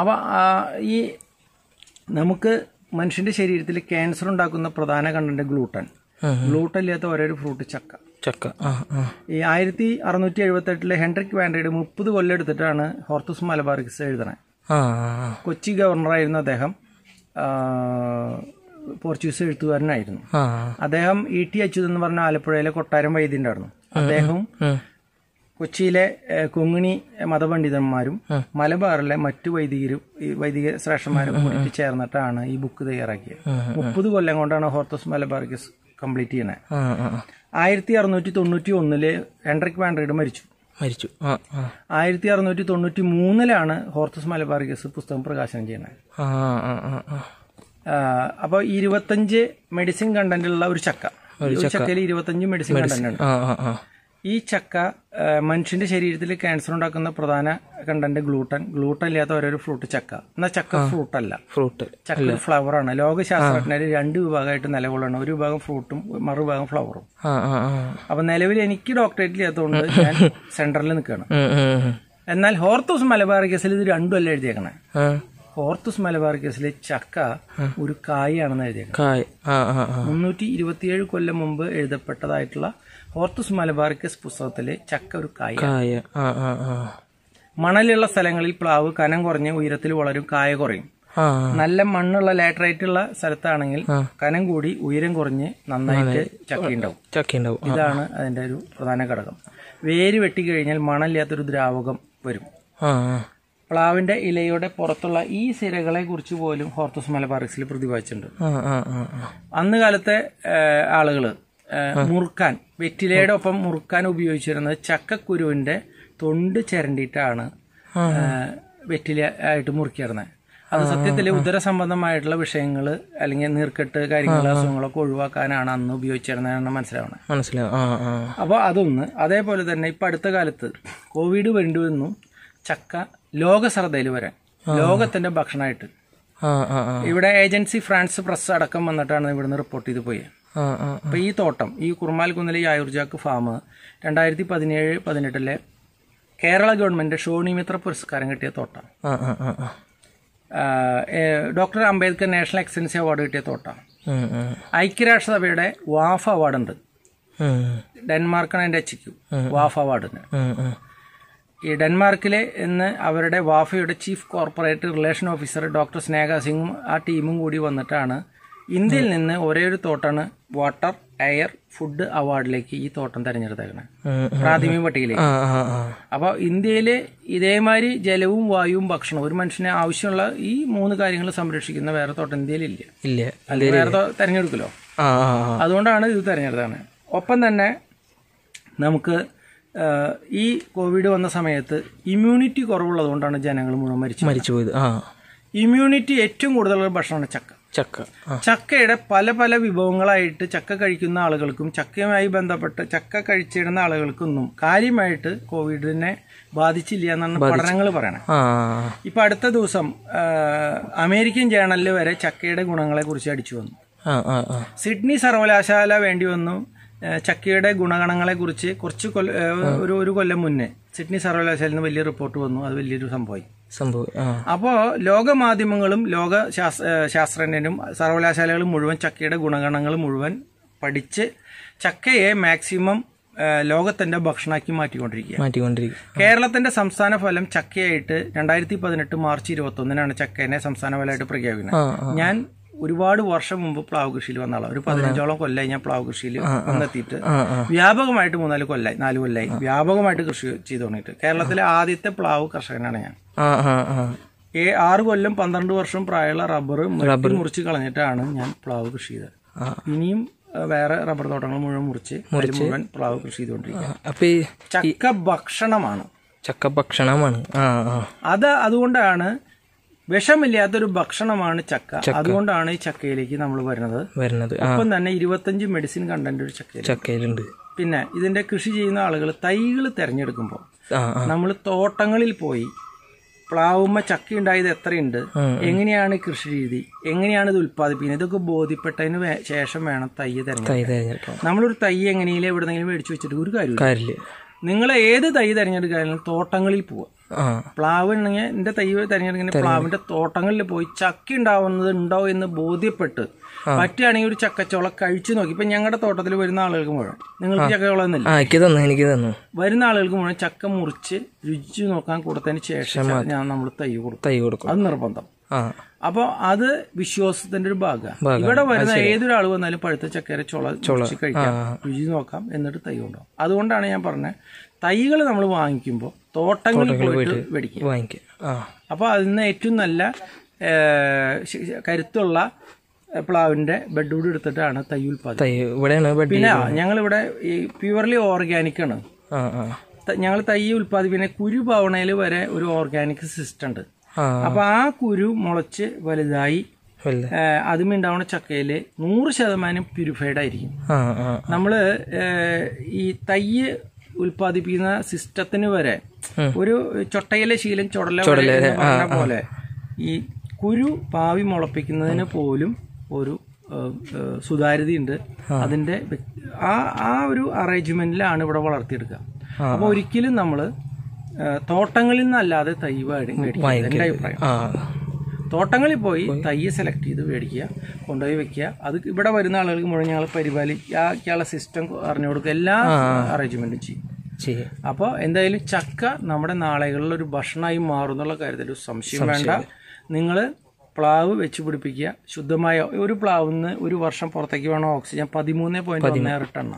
അപ്പം ഈ നമുക്ക് മനുഷ്യന്റെ ശരീരത്തിൽ ക്യാൻസർ ഉണ്ടാക്കുന്ന പ്രധാന കണ്ടന്റ് ഗ്ലൂട്ടൻ. ഗ്ലൂട്ടൻ ഇല്ലാത്ത ഒരേ ഒരു ഫ്രൂട്ട് ചക്ക ചക്ക ഈ ആയിരത്തി അറുന്നൂറ്റി എഴുപത്തി എട്ടിലെ ഹെൻഡ്രിക് വാൻഡ്രൈഡ് മുപ്പത് കൊല്ലം എടുത്തിട്ടാണ് ഹോർത്തസ് മലബാർക്കിസ് എഴുതണേ. കൊച്ചി ഗവർണറായിരുന്നു അദ്ദേഹം. പോർച്ചുഗീസ് എഴുത്തുകാരനായിരുന്നു അദ്ദേഹം. ഇ ടി അച്യുത് എന്ന് പറഞ്ഞ ആലപ്പുഴയിലെ കൊട്ടാരം വൈദ്യനായിരുന്നു അദ്ദേഹവും. കൊച്ചിയിലെ കൊങ്ങിണി മതപണ്ഡിതന്മാരും മലബാറിലെ മറ്റു വൈദികരും വൈദിക ശ്രേഷ്ഠന്മാരും കൂടി ചേർന്നിട്ടാണ് ഈ ബുക്ക് തയ്യാറാക്കിയത്. മുപ്പത് കൊല്ലം കൊണ്ടാണ് ഹോർത്തസ് മലബാർക്കിസ് കംപ്ലീറ്റ് ചെയ്യുന്നത്. ആയിരത്തി അറുന്നൂറ്റി തൊണ്ണൂറ്റി ഒന്നില് ഹെൻഡ്രിക് വാൻഡ്രൈഡ് മരിച്ചു. മരിച്ചു. ആയിരത്തി അറുന്നൂറ്റി തൊണ്ണൂറ്റി മൂന്നിലാണ് ഹോർത്തസ് മലബാറിക്കസ് പുസ്തകം പ്രകാശനം ചെയ്യുന്നത്. അപ്പൊ ഇരുപത്തഞ്ച് മെഡിസിൻ കണ്ടന്റുള്ള ഒരു ചക്ക, ചക്കയിൽ ഇരുപത്തഞ്ച് മെഡിസിൻ കണ്ടന്റ് ഉണ്ട്. ഈ ചക്ക മനുഷ്യന്റെ ശരീരത്തിൽ ക്യാൻസർ ഉണ്ടാക്കുന്ന പ്രധാന കണ്ടന്റ് ഗ്ലൂട്ടൻ, ഗ്ലൂട്ടൻ ഇല്ലാത്ത ഓരോ ഫ്രൂട്ട് ചക്ക. എന്നാൽ ചക്ക ഫ്രൂട്ട് അല്ല, ഫ്രൂട്ട് ചക്ക ഫ്ലവർ ആണ്. ലോകശാസ്ത്രജ്ഞര് രണ്ട് വിഭാഗമായിട്ട് നിലകൊള്ളണം, ഒരു വിഭാഗം ഫ്രൂട്ടും മറുഭാഗം ഫ്ലവറും. അപ്പൊ നിലവിൽ എനിക്ക് ഡോക്ടറേറ്റ് ഇല്ലാത്തതുകൊണ്ട് ഞാൻ സെന്ററിൽ നിൽക്കുകയാണ്. എന്നാൽ ഹോർത്തൂസ് മലബാറിക്കസിൽ ഇത് രണ്ടും അല്ല എഴുതിയേക്കണേ. ഹോർത്തൂസ് മലബാറിക്കസിലെ ചക്ക ഒരു കായാണെന്ന് എഴുതിയേക്കണേ. മുന്നൂറ്റി ഇരുപത്തിയേഴ് കൊല്ലം മുമ്പ് എഴുതപ്പെട്ടതായിട്ടുള്ള ഹോർത്തൂസ് മലബാറിക്കസ് പുസ്തകത്തിലെ ചക്ക ഒരു കായ. മണലുള്ള സ്ഥലങ്ങളിൽ പ്ലാവ് കനം കുറഞ്ഞ് ഉയരത്തിൽ വളരും, കായ കുറയും. നല്ല മണ്ണുള്ള ലാറ്ററൈറ്റുള്ള സ്ഥലത്താണെങ്കിൽ കനം കൂടി ഉയരം കുറഞ്ഞ് നന്നായിട്ട് ചക്കയുണ്ടാവും ചക്കയുണ്ടാവും ഇതാണ് അതിന്റെ ഒരു പ്രധാന ഘടകം. വേര് വെട്ടിക്കഴിഞ്ഞാൽ മണലില്ലാത്തൊരു ദ്രാവകം വരും. പ്ലാവിന്റെ ഇലയുടെ പുറത്തുള്ള ഈ സിരകളെ കുറിച്ച് പോലും ഹോർത്തൂസ് മലബാറിക്കസിൽ പ്രതിപാദിച്ചിട്ടുണ്ട്. അന്ന് കാലത്തെ ആളുകള് മുറുക്കാൻ, വെറ്റിലയുടെ ഒപ്പം മുറുക്കാൻ ഉപയോഗിച്ചിരുന്നത് ചക്കക്കുരുവിന്റെ തൊണ്ട് ചിരണ്ടിയിട്ടാണ് വെറ്റില ആയിട്ട് മുറിക്കിയിരുന്നത്. അത് സത്യത്തിൽ ഉദര സംബന്ധമായിട്ടുള്ള വിഷയങ്ങൾ അല്ലെങ്കിൽ നീർക്കെട്ട് കാര്യങ്ങൾ അസുഖങ്ങളൊക്കെ ഒഴിവാക്കാനാണ് അന്ന് ഉപയോഗിച്ചിരുന്നതെന്ന് മനസ്സിലാവണം മനസ്സിലാവും അപ്പോൾ അതൊന്ന്. അതേപോലെ തന്നെ ഇപ്പം അടുത്ത കാലത്ത് കോവിഡ് വേണ്ടിവെന്നും ചക്ക ലോക ശ്രദ്ധയിൽ വരാൻ ലോകത്തിന്റെ ഭക്ഷണമായിട്ട് ഇവിടെ ഏജൻസി ഫ്രാൻസ് പ്രസ് അടക്കം വന്നിട്ടാണ് ഇവിടുന്ന് റിപ്പോർട്ട് ചെയ്ത് പോയത്. അപ്പൊ ഈ തോട്ടം, ഈ കുറുമാൽകുന്നിലെ ആയുർജാക്ക് ഫാം രണ്ടായിരത്തി പതിനേഴ് പതിനെട്ടിലെ കേരള ഗവൺമെന്റ് ഷോണി മിത്ര പുരസ്കാരം കിട്ടിയ തോട്ടം, doctor Ambedkar national excellency award കിട്ടിയ തോട്ടം, ഐക്യരാഷ്ട്രസഭയുടെ വാഫ് അവാർഡ് ഉണ്ട്, ഡെൻമാർക്കാണ് അതിന്റെ എച്ചിക്കും വാഫ് അവാർഡിന്. ഈ ഡെൻമാർക്കിലെ ഇന്ന് അവരുടെ വാഫയുടെ chief corporate relation officer doctor Sneha സിംഗും ആ ടീമും കൂടി വന്നിട്ടാണ് ഇന്ത്യയിൽ നിന്ന് ഒരേ ഒരു തോട്ടാണ് വാട്ടർ എയർ ഫുഡ് അവാർഡിലേക്ക് ഈ തോട്ടം തെരഞ്ഞെടുത്തേക്കണേ, പ്രാഥമിക പട്ടികയിലേക്ക്. അപ്പൊ ഇന്ത്യയിലെ ഇതേമാതിരി ജലവും വായുവും ഭക്ഷണവും ഒരു മനുഷ്യന് ആവശ്യമുള്ള ഈ മൂന്ന് കാര്യങ്ങൾ സംരക്ഷിക്കുന്ന വേറെ തോട്ടം ഇന്ത്യയിൽ ഇല്ല ഇല്ല അല്ലെങ്കിൽ വേറെ തെരഞ്ഞെടുക്കലോ, അതുകൊണ്ടാണ് ഇത് തെരഞ്ഞെടുത്താണ്. ഒപ്പം തന്നെ നമുക്ക് ഈ കോവിഡ് വന്ന സമയത്ത് ഇമ്മ്യൂണിറ്റി കുറവുള്ളത് കൊണ്ടാണ് ജനങ്ങൾ മുഴുവൻ മരിച്ചു മരിച്ചു പോയത്. ഇമ്മ്യൂണിറ്റി ഏറ്റവും കൂടുതലുള്ള ഭക്ഷണമാണ് ചക്ക. ചക്ക ചക്കയുടെ പല പല വിഭവങ്ങളായിട്ട് ചക്ക കഴിക്കുന്ന ആളുകൾക്കും ചക്കയുമായി ബന്ധപ്പെട്ട് ചക്ക കഴിച്ചിടുന്ന ആളുകൾക്കൊന്നും കാര്യമായിട്ട് കോവിഡിനെ ബാധിച്ചില്ല എന്നാണ് പഠനങ്ങൾ പറയണത്. ഇപ്പൊ അടുത്ത ദിവസം അമേരിക്കൻ ജേണലിൽ വരെ ചക്കയുടെ ഗുണങ്ങളെ കുറിച്ച് അടിച്ചു വന്നു. സിഡ്നി സർവകലാശാല വേണ്ടി വന്നു ചക്കയുടെ ഗുണഗണങ്ങളെ കുറിച്ച് കുറച്ച് ഒരു ഒരു കൊല്ലം മുന്നേ സിഡ്നി സർവകലാശാലയിൽ നിന്ന് വലിയ റിപ്പോർട്ട് വന്നു. അത് വലിയൊരു സംഭവമായി സംഭവം അപ്പോൾ ലോക മാധ്യമങ്ങളും ലോക ശാസ്ത്രജ്ഞരും സർവകലാശാലകളും മുഴുവൻ ചക്കയുടെ ഗുണഗണങ്ങൾ മുഴുവൻ പഠിച്ച് ചക്കയെ മാക്സിമം ലോകത്തിന്റെ ഭക്ഷണമാക്കി മാറ്റിക്കൊണ്ടിരിക്കുക മാറ്റിക്കൊണ്ടിരിക്കുക കേരളത്തിന്റെ സംസ്ഥാന ഫലം ചക്കയായിട്ട് രണ്ടായിരത്തി പതിനെട്ട് മാർച്ച് ഇരുപത്തി ഒന്നിനാണ് ചക്കനെ സംസ്ഥാന ഫലമായിട്ട് പ്രഖ്യാപിക്കുന്നത്. ഞാൻ ഒരുപാട് വർഷം മുമ്പ് പ്ലാവ് കൃഷിയിൽ വന്ന ആളാണ്. ഒരു പതിനഞ്ചോളം കൊല്ലായി ഞാൻ പ്ലാവ് കൃഷിയിൽ വന്നെത്തിയിട്ട് വ്യാപകമായിട്ട് മൂന്നാല് കൊല്ലായി നാല് കൊല്ലായി വ്യാപകമായിട്ട് കൃഷി ചെയ്ത് തുടങ്ങിയിട്ട്. കേരളത്തിലെ ആദ്യത്തെ പ്ലാവ് കർഷകനാണ് ഞാൻ. ഏ ആറ് കൊല്ലം പന്ത്രണ്ട് വർഷം പ്രായമുള്ള റബ്ബർ റബ്ബർ മുറിച്ച് കളഞ്ഞിട്ടാണ് ഞാൻ പ്ലാവ് കൃഷി ചെയ്തത്. ഇനിയും വേറെ റബ്ബർ തോട്ടങ്ങൾ മുഴുവൻ മുറിച്ച് മുഴുവൻ പ്ലാവ് കൃഷി ചെയ്തുകൊണ്ടിരിക്കുക. അപ്പൊ ഈ ചക്ക ഭക്ഷണമാണ് ചക്ക ഭക്ഷണമാണ് അത് അതുകൊണ്ടാണ് വിഷമില്ലാത്തൊരു ഭക്ഷണമാണ് ചക്ക. അതുകൊണ്ടാണ് ഈ ചക്കയിലേക്ക് നമ്മൾ വരുന്നത് വരുന്നത് അപ്പം തന്നെ ഇരുപത്തഞ്ച് മെഡിസിൻ കണ്ടന്റ് ഒരു ചക്ക ചക്കയിലുണ്ട്. പിന്നെ ഇതിന്റെ കൃഷി ചെയ്യുന്ന ആളുകൾ തൈകൾ തിരഞ്ഞെടുക്കുമ്പോൾ നമ്മൾ തോട്ടങ്ങളിൽ പോയി പ്ലാവുമ്മ ചക്ക ഉണ്ടായത് എത്രയുണ്ട്, എങ്ങനെയാണ് കൃഷി രീതി, എങ്ങനെയാണ് ഇത് ഉൽപ്പാദിപ്പിക്കുന്നത്, ഇതൊക്കെ ബോധ്യപ്പെട്ടതിന് ശേഷം വേണം തൈ തിരഞ്ഞെടുക്കാൻ. നമ്മളൊരു തൈ എങ്ങനെയില്ല എവിടെന്നെങ്കിലും മേടിച്ചു വെച്ചിട്ട് ഒരു കാര്യമില്ല. നിങ്ങൾ ഏത് തൈ തിരഞ്ഞെടുക്കാനും തോട്ടങ്ങളിൽ പോവുക. പ്ലാവ് ഉണ്ടെങ്കിൽ എന്റെ തൈ തിരഞ്ഞെടുക്കുന്ന പ്ലാവിന്റെ തോട്ടങ്ങളിൽ പോയി ചക്ക ഉണ്ടാവുന്നത് ഉണ്ടോ എന്ന് ബോധ്യപ്പെട്ട് പറ്റുകയാണെങ്കിൽ ഒരു ചക്കച്ചോള കഴിച്ചു നോക്കി. ഇപ്പൊ ഞങ്ങളുടെ തോട്ടത്തിൽ വരുന്ന ആളുകൾക്ക് മുഴുവൻ, നിങ്ങൾക്ക് ചക്കച്ചോളൊന്നുമില്ല, വരുന്ന ആളുകൾക്ക് മുഴുവൻ ചക്ക മുറിച്ച് രുചിച്ചു നോക്കാൻ കൊടുത്തതിന് ശേഷം ഞാൻ നമ്മൾ തൈ കൊടുക്കും തൈ കൊടുക്കും അത് നിർബന്ധം. അപ്പൊ അത് വിശ്വാസത്തിന്റെ ഒരു ഭാഗമാണ്. ഇവിടെ വരുന്ന ഏതൊരാൾ വന്നാലും പഴുത്ത ചക്കര ചൊള ചൊളച്ച് കഴിക്കാം, രുചി നോക്കാം, എന്നിട്ട് തൈ കൊണ്ടുപോകും. അതുകൊണ്ടാണ് ഞാൻ പറഞ്ഞത് തൈകൾ നമ്മൾ വാങ്ങിക്കുമ്പോൾ തോട്ടങ്ങളിൽ പോയിട്ട് മേടിക്കും വാങ്ങിക്കുക. അപ്പൊ അതിന് ഏറ്റവും നല്ല കരുത്തുള്ള പ്ലാവിന്റെ ബെഡ്വുഡ് എടുത്തിട്ടാണ് തൈ ഉൽപ്പാദിപ്പിക്കുന്നത്. പിന്നെ ഞങ്ങളിവിടെ പ്യുവർലി ഓർഗാനിക് ആണ്. ഞങ്ങൾ തൈ ഉൽപ്പാദിപ്പിക്കുന്ന കുരു പവണയിൽ വരെ ഒരു ഓർഗാനിക് സിസ്റ്റം ഉണ്ട്. അപ്പൊ ആ കുരു മുളച്ച് വലുതായി അതുമുണ്ടാവുന്ന ചക്കയില് നൂറ് ശതമാനം പ്യൂരിഫൈഡ് ആയിരിക്കും. നമ്മള് ഈ തൈ ഉൽപ്പാദിപ്പിക്കുന്ന സിസ്റ്റത്തിന് വരെ ഒരു ചൊട്ടയിലെ ശീലം ചുടല പോലെ ഈ കുരു പാവി മുളപ്പിക്കുന്നതിന് പോലും ഒരു സുതാര്യതയുണ്ട്. അതിന്റെ ആ ആ ഒരു അറേഞ്ച്മെന്റിലാണ് ഇവിടെ വളർത്തിയെടുക്കുക. അപ്പൊ ഒരിക്കലും നമ്മള് തോട്ടങ്ങളിൽ നിന്നല്ലാതെ തൈ മേടിക്കുക. എന്റെ അഭിപ്രായം തോട്ടങ്ങളിൽ പോയി തയ്യെ സെലക്ട് ചെയ്ത് മേടിക്കുക, കൊണ്ടുപോയി വെക്കുക. അത് ഇവിടെ വരുന്ന ആളുകൾക്ക് മുഴുവൻ ഞങ്ങൾ പരിപാലിക്കാനുള്ള സിസ്റ്റം അറിഞ്ഞു കൊടുക്കുക, എല്ലാ അറേഞ്ച്മെന്റും ചെയ്യും. അപ്പോൾ എന്തായാലും ചക്ക നമ്മുടെ നാളുകളിൽ ഒരു ഭക്ഷണമായി മാറുന്നുള്ള കാര്യത്തിൽ ഒരു സംശയം വേണ്ട. നിങ്ങൾ പ്ലാവ് വെച്ച് പിടിപ്പിക്കുക. ശുദ്ധമായ ഒരു പ്ലാവിന്ന് ഒരു വർഷം പുറത്തേക്ക് വേണം ഓക്സിജൻ പതിമൂന്ന് പോയിന്റ് പതിനാറ് ടണ്ണ.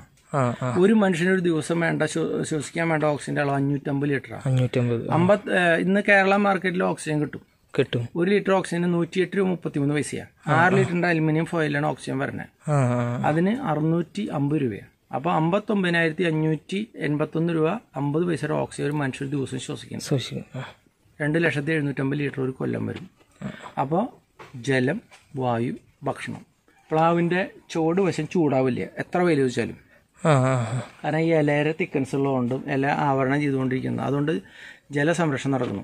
ഒരു മനുഷ്യന് ഒരു ദിവസം വേണ്ട ശ്വസിക്കാൻ വേണ്ട ഓക്സിജന്റെ അളവ് അഞ്ഞൂറ്റമ്പത് ലിറ്ററാണ്. അഞ്ഞൂറ്റമ്പത് അമ്പത് ഇന്ന് കേരള മാർക്കറ്റിൽ ഓക്സിജൻ കിട്ടും കിട്ടും ഒരു ലിറ്റർ ഓക്സിജന് നൂറ്റിയെട്ട് രൂപ മുപ്പത്തിമൂന്ന് പൈസയാണ്. ആറ് ലിറ്ററിന്റെ അലുമിനിയം ഫോയിലാണ് ഓക്സിജൻ വരുന്നത്. അതിന് അറുന്നൂറ്റി അമ്പത് രൂപയാണ്. അപ്പൊ അമ്പത്തൊമ്പതിനായിരത്തി അഞ്ഞൂറ്റി എൺപത്തി ഒന്ന് രൂപ അമ്പത് പൈസയുടെ ഓക്സിജൻ ഒരു മനുഷ്യർ ദിവസം ശ്വസിക്കുന്നു. രണ്ട് ലക്ഷത്തി എഴുന്നൂറ്റമ്പത് ലിറ്റർ ഒരു കൊല്ലം വരും. അപ്പോൾ ജലം, വായു, ഭക്ഷണം. പ്ലാവിന്റെ ചോട് വശം ചൂടാവില്ല എത്ര വെയിൽ വെച്ചാലും, കാരണം ഈ ഇലയുടെ തിക്കൻസ് ഉള്ളതുകൊണ്ടും ഇല ആവരണം ചെയ്തുകൊണ്ടിരിക്കുന്നത്. അതുകൊണ്ട് ജലസംരക്ഷണം നടക്കുന്നു.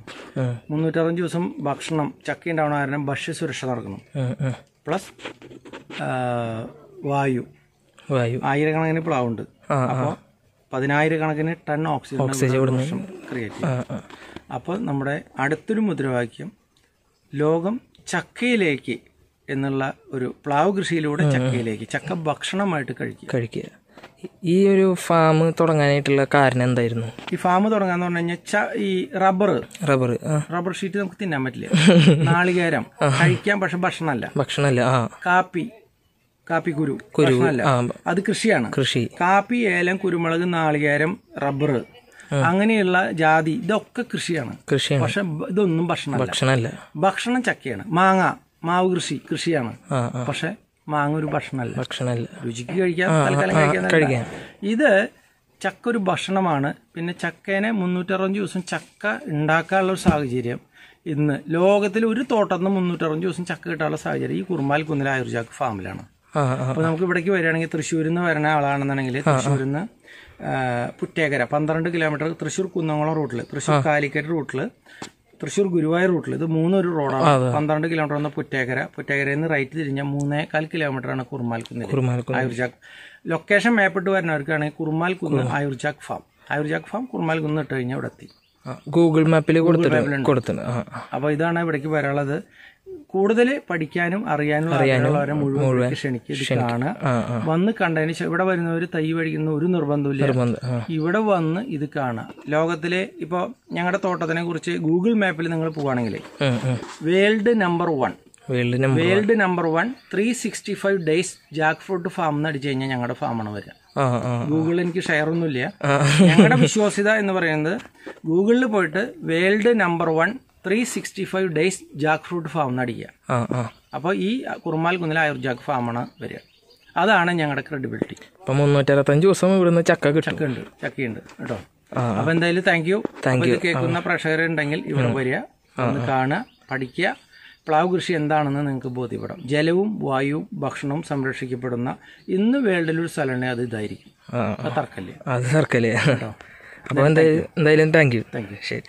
മുന്നൂറ്ററുപത് ദിവസം ഭക്ഷണം ചക്ക ഉണ്ടാവണ കാരണം ഭക്ഷ്യസുരക്ഷ നടക്കുന്നു. പ്ലസ് വായു വായു ആയിരക്കണക്കിന് പ്ലാവുണ്ട്. അപ്പോൾ പതിനായിരക്കണക്കിന് ടൺ ഓക്സിജൻ ക്രിയേറ്റ് ചെയ്യും. അപ്പോൾ നമ്മുടെ അടുത്തൊരു മുദ്രാവാക്യം ലോകം ചക്കയിലേക്ക് എന്നുള്ള ഒരു പ്ലാവ് കൃഷിയിലൂടെ ചക്കയിലേക്ക്, ചക്ക ഭക്ഷണമായിട്ട് കഴിക്കുക കഴിക്കുക ഈ ഒരു ഫാം തുടങ്ങാനായിട്ടുള്ള കാരണം എന്തായിരുന്നു? ഈ ഫാം തുടങ്ങാന്ന് പറഞ്ഞു കഴിഞ്ഞാൽ ഈ റബ്ബർ റബ്ബർ റബ്ബർ ഷീറ്റ് നമുക്ക് തിന്നാൻ പറ്റില്ല. നാളികേരം കഴിക്കാൻ, പക്ഷെ ഭക്ഷണമല്ല. ഭക്ഷണമല്ല. കാപ്പി കാപ്പി കുരു ഭക്ഷണമല്ല, അത് കൃഷിയാണ്. കൃഷി. കാപ്പി, ഏലം, കുരുമുളക്, നാളികേരം, റബ്ബർ, അങ്ങനെയുള്ള ജാതി, ഇതൊക്കെ കൃഷിയാണ്. കൃഷിയാണ്. പക്ഷെ ഇതൊന്നും ഭക്ഷണം ഭക്ഷണമല്ല. ഭക്ഷണം ചക്കയാണ്. മാങ്ങ, മാവ് കൃഷി കൃഷിയാണ്. പക്ഷെ മാങ്ങ ഒരു ഭക്ഷണമല്ല. ഭക്ഷണമല്ല. രുചിക്ക് കഴിക്കാം, തൽക്കാലം കഴിക്കാൻ. ഇത് ചക്ക ഒരു ഭക്ഷണമാണ്. പിന്നെ ചക്കേനെ മുന്നൂറ്ററുപത് ദിവസം ചക്ക ഉണ്ടാക്കാനുള്ള ഒരു സാഹചര്യം ഇന്ന് ലോകത്തിൽ ഒരു തോട്ടത്തിൽ നിന്ന് മുന്നൂറ്ററുപത് ദിവസം ചക്ക കിട്ടാനുള്ള സാഹചര്യം ഈ കുറുമാൽക്കുന്നിലെ ആയൂർ ചാക്ക് ഫാമിലാണ്. അപ്പോൾ നമുക്ക് ഇവിടേക്ക് വരികയാണെങ്കിൽ തൃശ്ശൂരിൽ നിന്ന് വരുന്ന ആളാണെന്നുണ്ടെങ്കിൽ തൃശ്ശൂരിൽ നിന്ന് പുറ്റേക്കര പന്ത്രണ്ട് കിലോമീറ്റർ തൃശ്ശൂർ കുന്നംകുളം റൂട്ടിൽ, തൃശ്ശൂർ കാലിക്കറ്റ് റൂട്ടിൽ, തൃശ്ശൂർ ഗുരുവായൂർ റൂട്ടിൽ, ഇത് മൂന്നൊരു റോഡാണ്. പന്ത്രണ്ട് കിലോമീറ്റർ വന്ന പുറ്റേക്കര, പുറ്റേക്കരയിൽ നിന്ന് റൈറ്റ് തിരിഞ്ഞാൽ മൂന്നേകാൽ കിലോമീറ്ററാണ് കുറുമാൽക്കുന്ന് ആയൂർ ചാക്ക്. ലൊക്കേഷൻ മാപ്പിട്ട് വരുന്നവർക്കാണെങ്കിൽ കുറുമാൽക്കുന്ന് ആയൂർ ചാക്ക് ഫാം, ആയൂർ ചാക്ക് ഫാം കുറുമാൽക്കുന്ന് ഇട്ട് കഴിഞ്ഞാൽ ഇവിടെ എത്തി. ഗൂഗിൾ മാപ്പിൽ കൊടുത്തു. അപ്പോൾ ഇതാണ് ഇവിടേക്ക് വരാനുള്ളത്. കൂടുതൽ പഠിക്കാനും അറിയാനും അറിയാനുള്ളവരെ മുഴുവൻ ക്ഷണിക്കാണ് വന്ന് കണ്ടതിന് ശേഷം. ഇവിടെ വരുന്നവർ തൈ വഴിക്കുന്ന ഒരു നിർബന്ധമില്ല. ഇവിടെ വന്ന് ഇത് കാണുക. ലോകത്തിലെ ഇപ്പോൾ ഞങ്ങളുടെ തോട്ടത്തിനെ കുറിച്ച് ഗൂഗിൾ മാപ്പിൽ നിങ്ങൾ പോവുകയാണെങ്കിൽ world number one world number one three sixty five days Jack fruit farm എന്ന് അടിച്ചു കഴിഞ്ഞാൽ ഞങ്ങളുടെ ഫാമാണ് വരിക. ഗൂഗിൾ എനിക്ക് ഷെയർ ഒന്നുമില്ല. ഞങ്ങളുടെ വിശ്വാസ്യത എന്ന് പറയുന്നത് ഗൂഗിളിൽ പോയിട്ട് world number one three sixty five days Jack fruit farm നടിക്കുക. അപ്പോൾ ഈ കുറുമാൽക്കുന്നിലെ ആയൂർ ജാക്ക് ഫാമാണ് വരിക. അതാണ് ഞങ്ങളുടെ ക്രെഡിബിലിറ്റി. അപ്പം മുന്നൂറ്ററുപത്തഞ്ച് ദിവസം ഇവിടുന്ന് ചക്ക ചക്കയുണ്ട് ചക്കയുണ്ട് കേട്ടോ. അപ്പം എന്തായാലും താങ്ക് യു താങ്ക് യു കേൾക്കുന്ന പ്രേക്ഷകരുണ്ടെങ്കിൽ ഇവിടെ വരിക, ഒന്ന് കാണുക, പഠിക്കുക. പ്ലാവ് കൃഷി എന്താണെന്ന് നിങ്ങൾക്ക് ബോധ്യപ്പെടും. ജലവും വായുവും ഭക്ഷണവും സംരക്ഷിക്കപ്പെടുന്ന ഇന്ന് വേൾഡിലൊരു സ്ഥലമാണ് അത്. ഇതായിരിക്കും തർക്കല്ലേ അത് തർക്കല്ലേ കേട്ടോ. അപ്പോൾ എന്തായാലും എന്തായാലും താങ്ക് യു താങ്ക് യു ശരി.